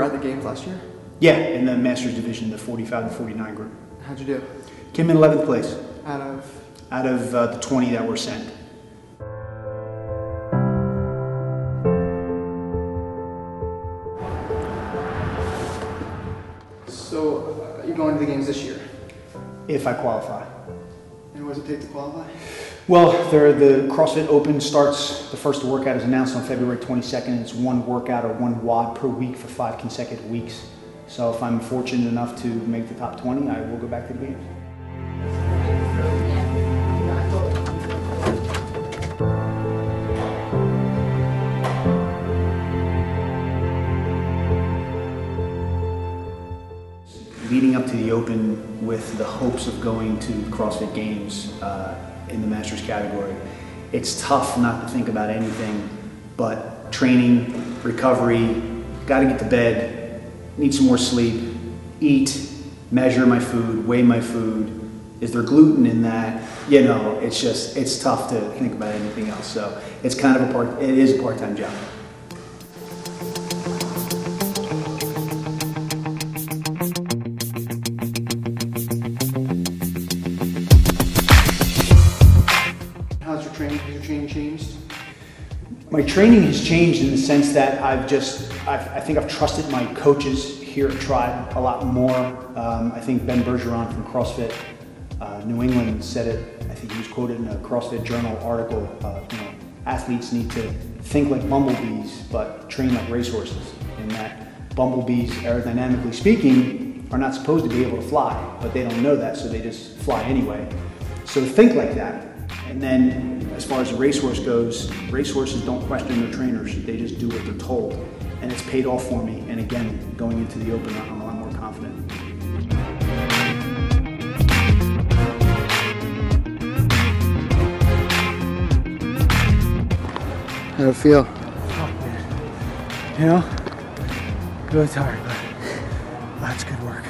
were at the games last year? Yeah, in the Masters division, the 45 to 49 group. How'd you do? Came in 11th place. Out of? Out of the 20 that were sent. So you're going to the games this year? If I qualify. And what does it take to qualify? Well, the CrossFit Open starts, the first workout is announced on February 22nd. It's one workout or one WOD per week for 5 consecutive weeks. So if I'm fortunate enough to make the top 20, I will go back to the games. Leading up to the Open with the hopes of going to the CrossFit Games in the Masters category, it's tough not to think about anything but training, recovery, gotta get to bed, need some more sleep, eat, measure my food, weigh my food. Is there gluten in that? You know, it's just, it's tough to think about anything else. So it's kind of a part-time job. Changed? My training has changed in the sense that I think I've trusted my coaches here at Tribe a lot more. I think Ben Bergeron from CrossFit New England said it, I think he was quoted in a CrossFit Journal article, athletes need to think like bumblebees but train like racehorses, and that bumblebees, aerodynamically speaking, are not supposed to be able to fly, but they don't know that, so they just fly anyway. So think like that. And then, as far as the racehorse goes, racehorses don't question their trainers. They just do what they're told. And it's paid off for me. And again, going into the Open, I'm a lot more confident. How do I feel? Oh, man. You know, really tired, but that's good work.